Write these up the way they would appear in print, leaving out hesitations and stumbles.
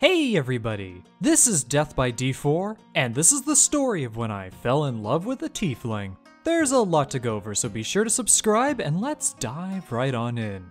Hey everybody, this is Death by D4, and this is the story of when I fell in love with a tiefling. There's a lot to go over, so be sure to subscribe and let's dive right on in.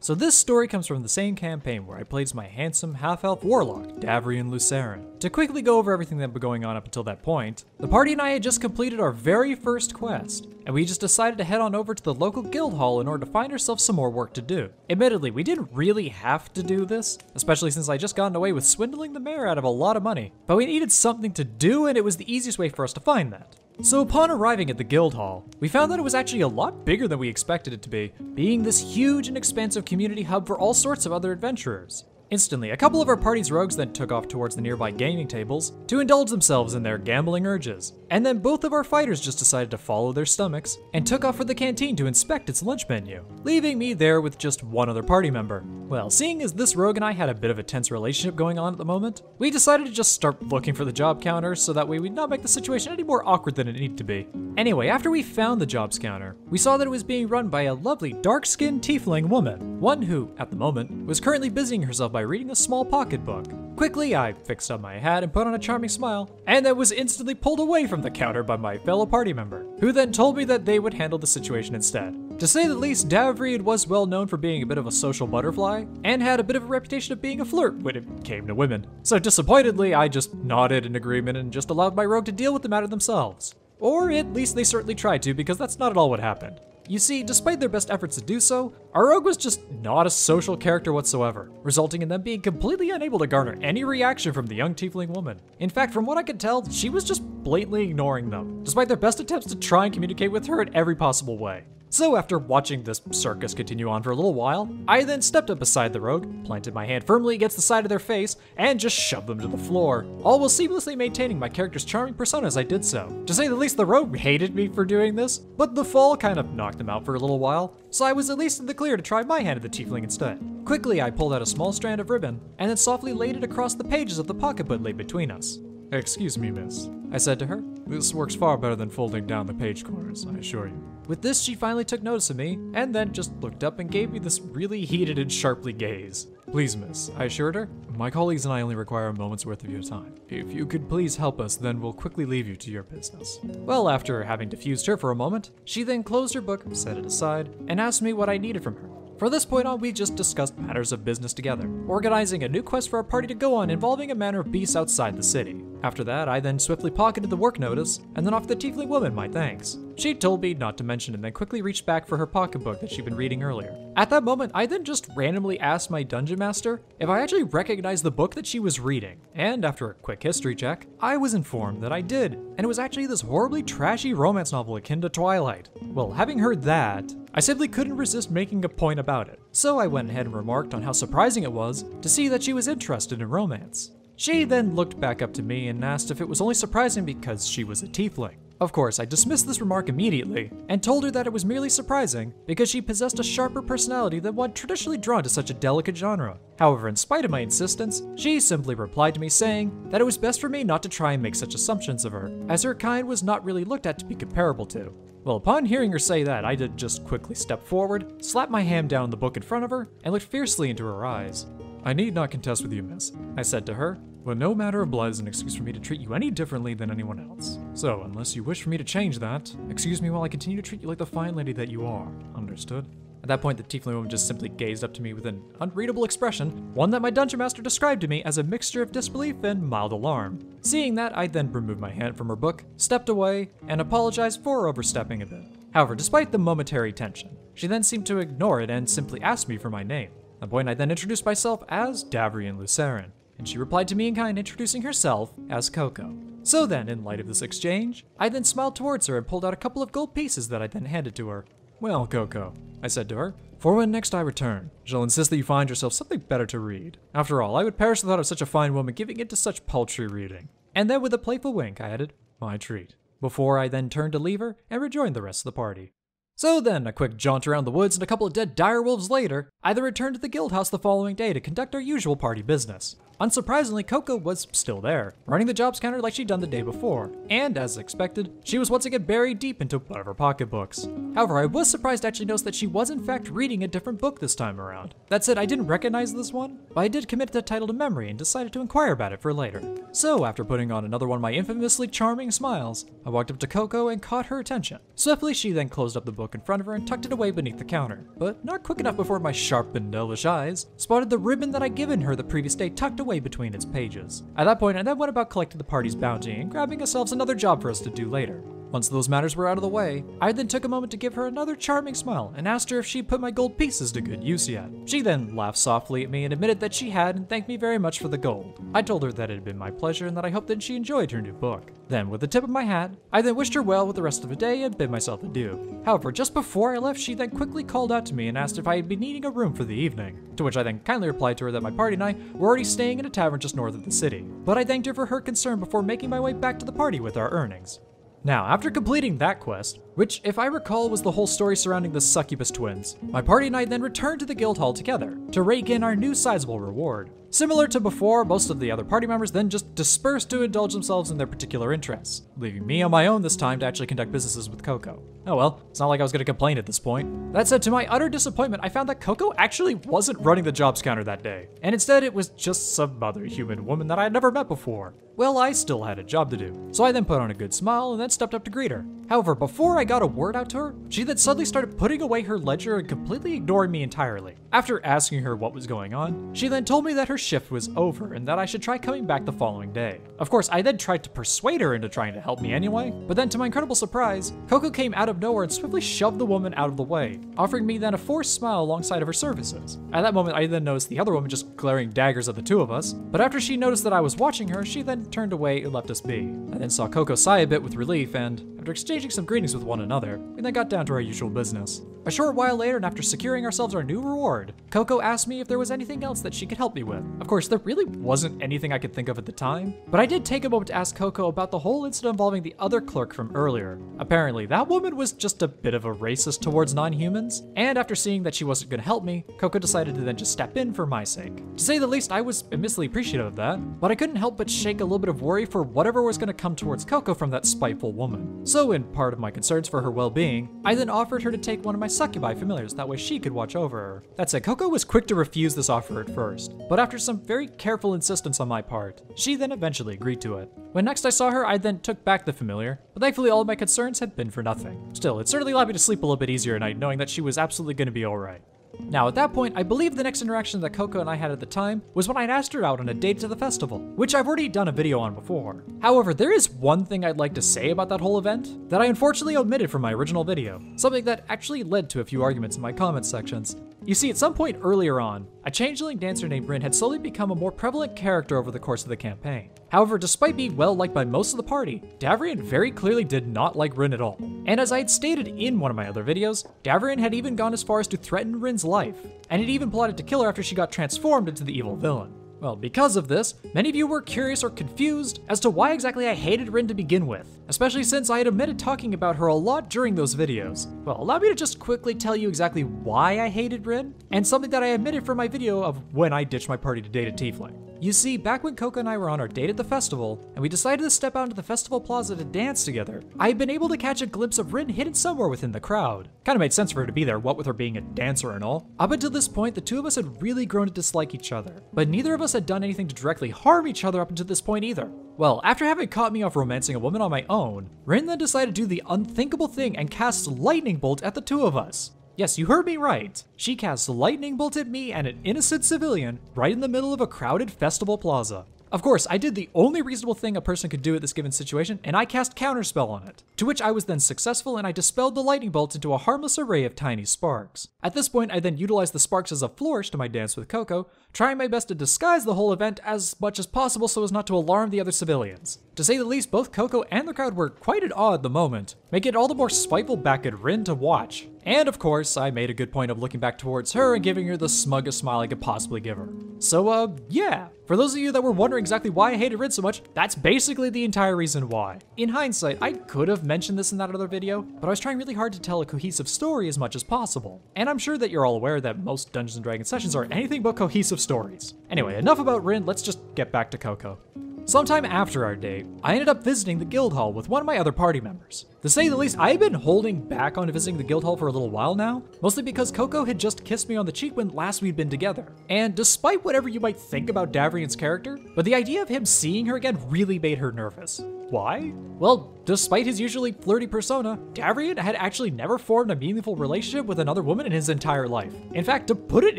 So this story comes from the same campaign where I played my handsome half-elf warlock, Davrian Lucerin. To quickly go over everything that had been going on up until that point, the party and I had just completed our very first quest, and we just decided to head on over to the local guild hall in order to find ourselves some more work to do. Admittedly, we didn't really have to do this, especially since I just gotten away with swindling the mayor out of a lot of money, but we needed something to do and it was the easiest way for us to find that. So upon arriving at the guild hall, we found that it was actually a lot bigger than we expected it to be, being this huge and expansive community hub for all sorts of other adventurers. Instantly, a couple of our party's rogues then took off towards the nearby gaming tables to indulge themselves in their gambling urges, and then both of our fighters just decided to follow their stomachs and took off for the canteen to inspect its lunch menu, leaving me there with just one other party member. Well, seeing as this rogue and I had a bit of a tense relationship going on at the moment, we decided to just start looking for the job counter so that way we'd not make the situation any more awkward than it needed to be. Anyway, after we found the jobs counter, we saw that it was being run by a lovely dark-skinned tiefling woman, one who, at the moment, was currently busying herself by reading a small pocketbook. Quickly, I fixed up my hat and put on a charming smile, and then was instantly pulled away from the counter by my fellow party member, who then told me that they would handle the situation instead. To say the least, D'avrid was well known for being a bit of a social butterfly, and had a bit of a reputation of being a flirt when it came to women. So disappointedly, I just nodded in agreement and just allowed my rogue to deal with the matter themselves. Or at least they certainly tried to, because that's not at all what happened. You see, despite their best efforts to do so, Arog was just not a social character whatsoever, resulting in them being completely unable to garner any reaction from the young tiefling woman. In fact, from what I could tell, she was just blatantly ignoring them, despite their best attempts to try and communicate with her in every possible way. So after watching this circus continue on for a little while, I then stepped up beside the rogue, planted my hand firmly against the side of their face, and just shoved them to the floor, all while seamlessly maintaining my character's charming persona as I did so. To say the least, the rogue hated me for doing this, but the fall kind of knocked him out for a little while, so I was at least in the clear to try my hand at the tiefling instead. Quickly, I pulled out a small strand of ribbon, and then softly laid it across the pages of the pocketbook laid between us. "Excuse me, miss," I said to her. "This works far better than folding down the page corners, I assure you." With this, she finally took notice of me, and then just looked up and gave me this really heated and sharply gaze. "Please, miss," I assured her. "My colleagues and I only require a moment's worth of your time. If you could please help us, then we'll quickly leave you to your business." Well, after having diffused her for a moment, she then closed her book, set it aside, and asked me what I needed from her. From this point on, we just discussed matters of business together, organizing a new quest for our party to go on involving a manner of beasts outside the city. After that, I then swiftly pocketed the work notice, and then offered the tiefling woman my thanks. She told me not to mention and then quickly reached back for her pocketbook that she'd been reading earlier. At that moment, I then just randomly asked my dungeon master if I actually recognized the book that she was reading, and after a quick history check, I was informed that I did, and it was actually this horribly trashy romance novel akin to Twilight. Well, having heard that, I simply couldn't resist making a point about it, so I went ahead and remarked on how surprising it was to see that she was interested in romance. She then looked back up to me and asked if it was only surprising because she was a tiefling. Of course, I dismissed this remark immediately and told her that it was merely surprising because she possessed a sharper personality than one traditionally drawn to such a delicate genre. However, in spite of my insistence, she simply replied to me saying that it was best for me not to try and make such assumptions of her, as her kind was not really looked at to be comparable to. Well, upon hearing her say that, I did just quickly step forward, slapped my hand down on the book in front of her, and looked fiercely into her eyes. "I need not contest with you, miss," I said to her, "but no matter of blood is an excuse for me to treat you any differently than anyone else. So, unless you wish for me to change that, excuse me while I continue to treat you like the fine lady that you are. Understood?" At that point, the tiefling woman just simply gazed up to me with an unreadable expression, one that my dungeon master described to me as a mixture of disbelief and mild alarm. Seeing that, I then removed my hand from her book, stepped away, and apologized for overstepping a bit. However, despite the momentary tension, she then seemed to ignore it and simply asked me for my name. At that point, I then introduced myself as Davrian Lucerin, and she replied to me in kind, introducing herself as Coco. So then, in light of this exchange, I then smiled towards her and pulled out a couple of gold pieces that I then handed to her. "Well, Coco," I said to her, "for when next I return, shall insist that you find yourself something better to read. After all, I would perish the thought of such a fine woman giving in to such paltry reading." And then with a playful wink, I added, "My treat," before I then turned to leave her and rejoined the rest of the party. So then, a quick jaunt around the woods and a couple of dead direwolves later, I then returned to the guild house the following day to conduct our usual party business. Unsurprisingly, Coco was still there, running the jobs counter like she'd done the day before, and as expected, she was once again buried deep into one of her pocketbooks. However, I was surprised to actually notice that she was in fact reading a different book this time around. That said, I didn't recognize this one, but I did commit the title to memory and decided to inquire about it for later. So after putting on another one of my infamously charming smiles, I walked up to Coco and caught her attention. Swiftly, she then closed up the book in front of her and tucked it away beneath the counter, but not quick enough before my sharp and devilish eyes spotted the ribbon that I'd given her the previous day tucked away between its pages. At that point, I then went about collecting the party's bounty and grabbing ourselves another job for us to do later. Once those matters were out of the way, I then took a moment to give her another charming smile and asked her if she'd put my gold pieces to good use yet. She then laughed softly at me and admitted that she had and thanked me very much for the gold. I told her that it had been my pleasure and that I hoped that she enjoyed her new book. Then, with the tip of my hat, I then wished her well with the rest of the day and bid myself adieu. However, just before I left, she then quickly called out to me and asked if I had been needing a room for the evening, to which I then kindly replied to her that my party and I were already staying in a tavern just north of the city, but I thanked her for her concern before making my way back to the party with our earnings. Now, after completing that quest, which if I recall was the whole story surrounding the succubus twins, my party and I then returned to the guild hall together to rake in our new sizable reward. Similar to before, most of the other party members then just dispersed to indulge themselves in their particular interests, leaving me on my own this time to actually conduct businesses with Coco. Oh well, it's not like I was going to complain at this point. That said, to my utter disappointment, I found that Coco actually wasn't running the jobs counter that day, and instead it was just some other human woman that I had never met before. Well, I still had a job to do, so I then put on a good smile and then stepped up to greet her. However, before I got a word out to her, she then suddenly started putting away her ledger and completely ignoring me entirely. After asking her what was going on, she then told me that her shift was over and that I should try coming back the following day. Of course, I then tried to persuade her into trying to help me anyway, but then to my incredible surprise, Coco came out of nowhere and swiftly shoved the woman out of the way, offering me then a forced smile alongside of her services. At that moment, I then noticed the other woman just glaring daggers at the two of us, but after she noticed that I was watching her, she then turned away and left us be. I then saw Coco sigh a bit with relief, and after exchanging some greetings with one another, we then got down to our usual business. A short while later, and after securing ourselves our new reward, Coco asked me if there was anything else that she could help me with. Of course, there really wasn't anything I could think of at the time, but I did take a moment to ask Coco about the whole incident involving the other clerk from earlier. Apparently, that woman was just a bit of a racist towards non-humans, and after seeing that she wasn't going to help me, Coco decided to then just step in for my sake. To say the least, I was immensely appreciative of that, but I couldn't help but shake a little bit of worry for whatever was going to come towards Coco from that spiteful woman. So in part of my concerns for her well-being, I then offered her to take one of my succubi familiars, that way she could watch over her. That said, Coco was quick to refuse this offer at first, but after some very careful insistence on my part, she then eventually agreed to it. When next I saw her, I then took back the familiar, but thankfully all of my concerns had been for nothing. Still, it certainly allowed me to sleep a little bit easier at night knowing that she was absolutely going to be alright. Now, at that point, I believe the next interaction that Coco and I had at the time was when I'd asked her out on a date to the festival, which I've already done a video on before. However, there is one thing I'd like to say about that whole event that I unfortunately omitted from my original video, something that actually led to a few arguments in my comments sections. You see, at some point earlier on, a changeling dancer named Rin had slowly become a more prevalent character over the course of the campaign. However, despite being well liked by most of the party, Davrian very clearly did not like Rin at all. And as I had stated in one of my other videos, Davrian had even gone as far as to threaten Rin's life, and had even plotted to kill her after she got transformed into the evil villain. Well, because of this, many of you were curious or confused as to why exactly I hated Rin to begin with, especially since I had omitted talking about her a lot during those videos. Well, allow me to just quickly tell you exactly why I hated Rin, and something that I omitted from my video of when I ditched my party to date a tiefling. You see, back when Coco and I were on our date at the festival, and we decided to step out into the festival plaza to dance together, I had been able to catch a glimpse of Rin hidden somewhere within the crowd. Kinda made sense for her to be there, what with her being a dancer and all. Up until this point, the two of us had really grown to dislike each other, but neither of us had done anything to directly harm each other up until this point either. Well, after having caught me off romancing a woman on my own, Rin then decided to do the unthinkable thing and cast a lightning bolt at the two of us. Yes, you heard me right. She casts a lightning bolt at me and an innocent civilian right in the middle of a crowded festival plaza. Of course, I did the only reasonable thing a person could do at this given situation, and I cast Counterspell on it, to which I was then successful and I dispelled the lightning bolts into a harmless array of tiny sparks. At this point, I then utilized the sparks as a flourish to my dance with Coco, trying my best to disguise the whole event as much as possible so as not to alarm the other civilians. To say the least, both Coco and the crowd were quite at awe at the moment, make it all the more spiteful back at Rin to watch. And of course, I made a good point of looking back towards her and giving her the smuggest smile I could possibly give her. So, yeah. For those of you that were wondering exactly why I hated Rin so much, that's basically the entire reason why. In hindsight, I could have mentioned this in that other video, but I was trying really hard to tell a cohesive story as much as possible. And I'm sure that you're all aware that most Dungeons & Dragons sessions are anything but cohesive stories. Anyway, enough about Rin, let's just get back to Coco. Sometime after our date, I ended up visiting the guild hall with one of my other party members. To say the least, I had been holding back on visiting the guild hall for a little while now, mostly because Coco had just kissed me on the cheek when last we'd been together. And despite whatever you might think about Davrian's character, but the idea of him seeing her again really made her nervous. Why? Well, despite his usually flirty persona, Davrian had actually never formed a meaningful relationship with another woman in his entire life. In fact, to put it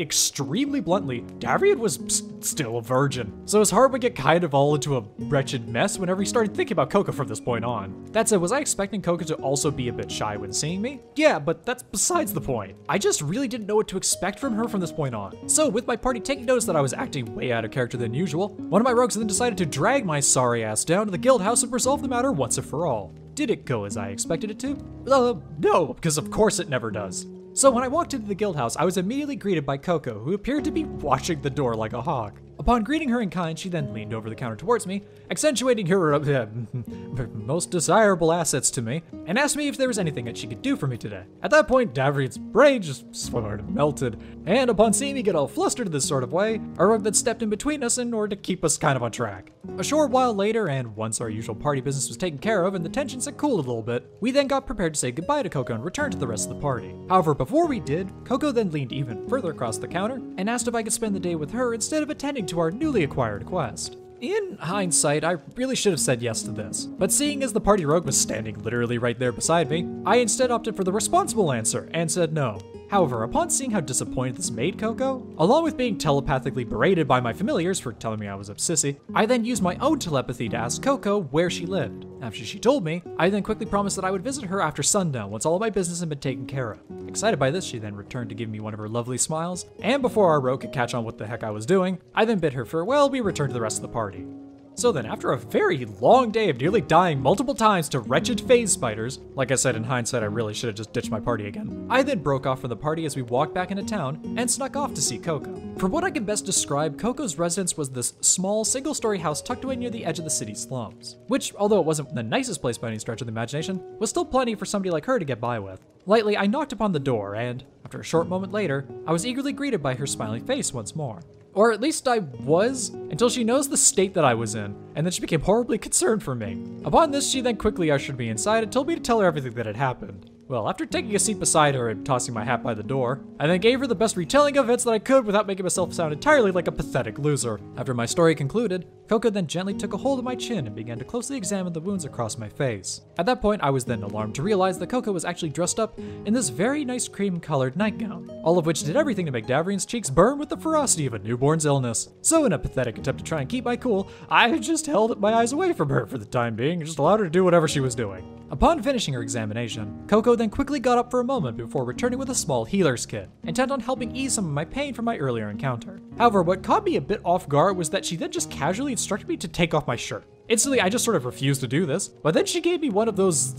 extremely bluntly, Davrian was still a virgin. So his heart would get kind of all into a wretched mess whenever he started thinking about Coco from this point on. That said, was I expecting Coco to also be a bit shy when seeing me? Yeah, but that's besides the point. I just really didn't know what to expect from her from this point on. So with my party taking notice that I was acting way out of character than usual, one of my rogues then decided to drag my sorry ass down to the guild house and resolve the matter once and for all. Did it go as I expected it to? No, because of course it never does. So when I walked into the guild house, I was immediately greeted by Coco, who appeared to be watching the door like a hawk. Upon greeting her in kind, she then leaned over the counter towards me, accentuating her most desirable assets to me, and asked me if there was anything that she could do for me today. At that point, Davrian's brain just sort of melted, and upon seeing me get all flustered in this sort of way, Arog then stepped in between us in order to keep us kind of on track. A short while later, and once our usual party business was taken care of and the tensions had cooled a little bit, we then got prepared to say goodbye to Coco and return to the rest of the party. However, before we did, Coco then leaned even further across the counter and asked if I could spend the day with her instead of attending to our newly acquired quest. In hindsight, I really should have said yes to this, but seeing as the party rogue was standing literally right there beside me, I instead opted for the responsible answer and said no. However, upon seeing how disappointed this made Coco, along with being telepathically berated by my familiars for telling me I was a sissy, I then used my own telepathy to ask Coco where she lived. After she told me, I then quickly promised that I would visit her after sundown once all of my business had been taken care of. Excited by this, she then returned to give me one of her lovely smiles, and before our row could catch on what the heck I was doing, I then bid her farewell. We returned to the rest of the party. So then, after a very long day of nearly dying multiple times to wretched phase spiders, like I said, in hindsight I really should have just ditched my party again, I then broke off from the party as we walked back into town and snuck off to see Coco. From what I can best describe, Coco's residence was this small, single-story house tucked away near the edge of the city slums, which, although it wasn't the nicest place by any stretch of the imagination, was still plenty for somebody like her to get by with. Lightly, I knocked upon the door and, after a short moment later, I was eagerly greeted by her smiling face once more. Or at least I was, until she noticed the state that I was in, and then she became horribly concerned for me. Upon this, she then quickly ushered me inside and told me to tell her everything that had happened. Well, after taking a seat beside her and tossing my hat by the door, I then gave her the best retelling of events that I could without making myself sound entirely like a pathetic loser. After my story concluded, Coco then gently took a hold of my chin and began to closely examine the wounds across my face. At that point, I was then alarmed to realize that Coco was actually dressed up in this very nice cream-colored nightgown, all of which did everything to make Davrian's cheeks burn with the ferocity of a newborn's illness. So in a pathetic attempt to try and keep my cool, I just held my eyes away from her for the time being and just allowed her to do whatever she was doing. Upon finishing her examination, Coco then quickly got up for a moment before returning with a small healer's kit, intent on helping ease some of my pain from my earlier encounter. However, what caught me a bit off guard was that she then just casually instructed me to take off my shirt. Instantly, I just sort of refused to do this, but then she gave me one of those,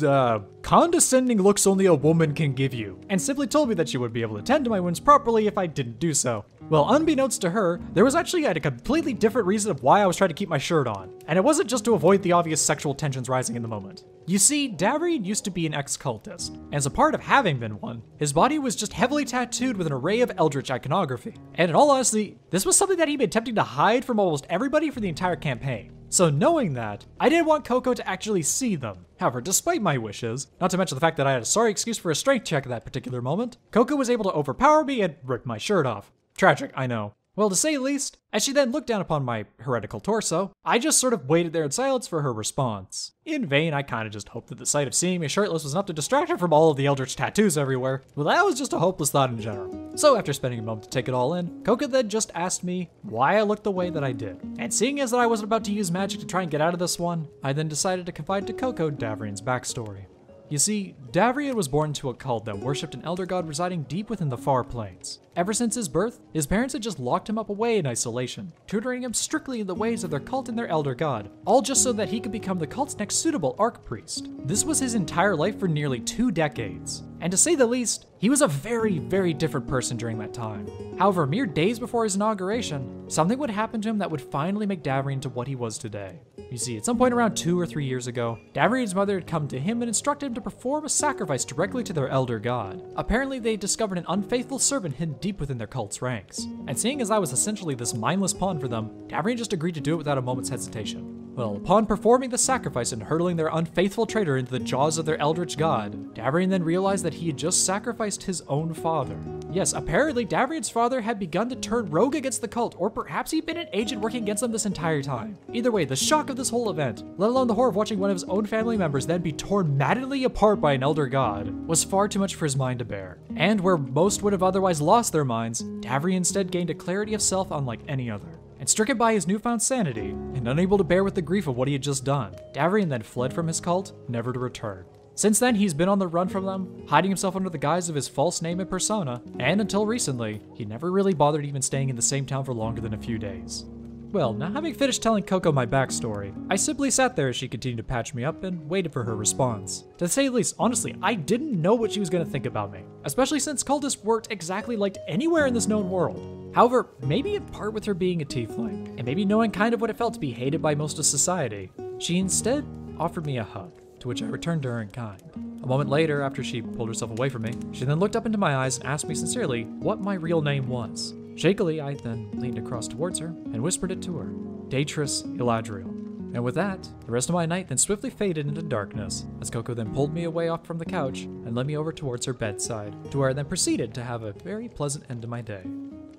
condescending looks only a woman can give you, and simply told me that she would be able to tend to my wounds properly if I didn't do so. Well, unbeknownst to her, there was actually a completely different reason of why I was trying to keep my shirt on, and it wasn't just to avoid the obvious sexual tensions rising in the moment. You see, Davrian used to be an ex-cultist, and as a part of having been one, his body was just heavily tattooed with an array of eldritch iconography. And in all honesty, this was something that he'd been attempting to hide from almost everybody for the entire campaign. So knowing that, I didn't want Coco to actually see them. However, despite my wishes, not to mention the fact that I had a sorry excuse for a strength check at that particular moment, Coco was able to overpower me and rip my shirt off. Tragic, I know. Well, to say the least, as she then looked down upon my heretical torso, I just sort of waited there in silence for her response. In vain, I kinda just hoped that the sight of seeing me shirtless was enough to distract her from all of the eldritch tattoos everywhere. Well, that was just a hopeless thought in general. So after spending a moment to take it all in, Coco then just asked me why I looked the way that I did. And seeing as that I wasn't about to use magic to try and get out of this one, I then decided to confide to Coco Davrian's backstory. You see, Davrian was born into a cult that worshipped an elder god residing deep within the far plains. Ever since his birth, his parents had just locked him up away in isolation, tutoring him strictly in the ways of their cult and their elder god, all just so that he could become the cult's next suitable archpriest. This was his entire life for nearly 2 decades, and to say the least, he was a very, very different person during that time. However, mere days before his inauguration, something would happen to him that would finally make Davrian into what he was today. You see, at some point around 2 or 3 years ago, Davrian's mother had come to him and instructed him to perform a sacrifice directly to their elder god. Apparently, they discovered an unfaithful servant hidden deep within their cult's ranks. And seeing as I was essentially this mindless pawn for them, Davrian just agreed to do it without a moment's hesitation. Well, upon performing the sacrifice and hurling their unfaithful traitor into the jaws of their eldritch god, Davrian then realized that he had just sacrificed his own father. Yes, apparently Davrian's father had begun to turn rogue against the cult, or perhaps he'd been an agent working against them this entire time. Either way, the shock of this whole event, let alone the horror of watching one of his own family members then be torn maddeningly apart by an elder god, was far too much for his mind to bear. And where most would have otherwise lost their minds, Davrian instead gained a clarity of self unlike any other. And stricken by his newfound sanity, and unable to bear with the grief of what he had just done, Davrian then fled from his cult, never to return. Since then, he's been on the run from them, hiding himself under the guise of his false name and persona, and until recently, he never really bothered even staying in the same town for longer than a few days. Well, now having finished telling Coco my backstory, I simply sat there as she continued to patch me up and waited for her response. To say the least, honestly, I didn't know what she was going to think about me, especially since cultists weren't exactly liked anywhere in this known world. However, maybe in part with her being a tiefling, and maybe knowing kind of what it felt to be hated by most of society, she instead offered me a hug, to which I returned to her in kind. A moment later, after she pulled herself away from me, she then looked up into my eyes and asked me sincerely what my real name was. Shakily, I then leaned across towards her and whispered it to her, Datris Eladriel. And with that, the rest of my night then swiftly faded into darkness, as Coco then pulled me away off from the couch and led me over towards her bedside, to where I then proceeded to have a very pleasant end to my day.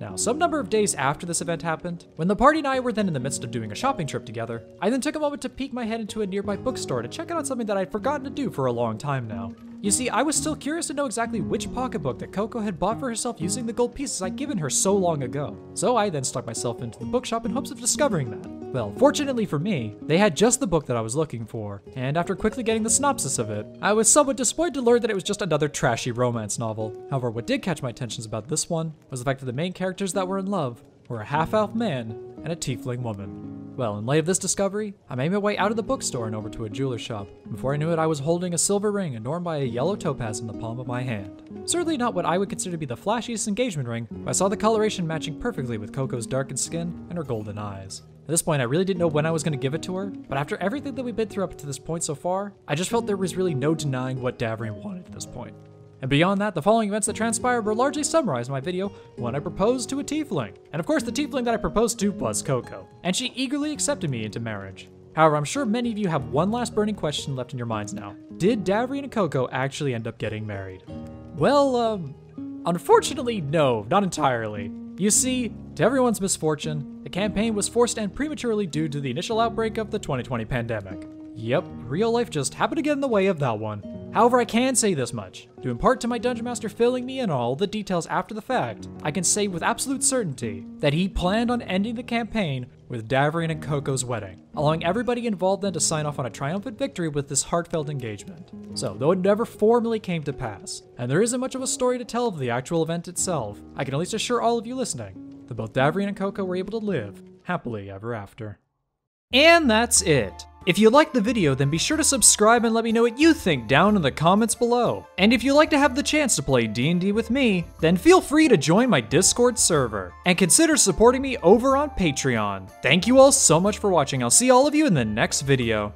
Now, some number of days after this event happened, when the party and I were then in the midst of doing a shopping trip together, I then took a moment to peek my head into a nearby bookstore to check out something that I'd forgotten to do for a long time now. You see, I was still curious to know exactly which pocketbook that Coco had bought for herself using the gold pieces I'd given her so long ago, so I then stuck myself into the bookshop in hopes of discovering that. Well, fortunately for me, they had just the book that I was looking for, and after quickly getting the synopsis of it, I was somewhat disappointed to learn that it was just another trashy romance novel. However, what did catch my attention about this one was the fact that the main characters that were in love were a half-elf man and a tiefling woman. Well, in light of this discovery, I made my way out of the bookstore and over to a jeweler's shop. Before I knew it, I was holding a silver ring adorned by a yellow topaz in the palm of my hand. Certainly not what I would consider to be the flashiest engagement ring, but I saw the coloration matching perfectly with Coco's darkened skin and her golden eyes. At this point, I really didn't know when I was going to give it to her, but after everything that we've been through up to this point so far, I just felt there was really no denying what Davrian wanted at this point. And beyond that, the following events that transpired were largely summarized in my video when I proposed to a tiefling. And of course, the tiefling that I proposed to was Coco, and she eagerly accepted me into marriage. However, I'm sure many of you have one last burning question left in your minds now. Did Davrian and Coco actually end up getting married? Well, unfortunately, no, not entirely. You see, to everyone's misfortune, the campaign was forced to end prematurely due to the initial outbreak of the 2020 pandemic. Yep, real life just happened to get in the way of that one. However, I can say this much. Due in part to my Dungeon Master filling me in on all the details after the fact, I can say with absolute certainty that he planned on ending the campaign with Davrian and Coco's wedding, allowing everybody involved then to sign off on a triumphant victory with this heartfelt engagement. So, though it never formally came to pass, and there isn't much of a story to tell of the actual event itself, I can at least assure all of you listening that both Davrian and Coco were able to live happily ever after. And that's it. If you liked the video, then be sure to subscribe and let me know what you think down in the comments below. And if you'd like to have the chance to play D&D with me, then feel free to join my Discord server, and consider supporting me over on Patreon. Thank you all so much for watching, I'll see all of you in the next video.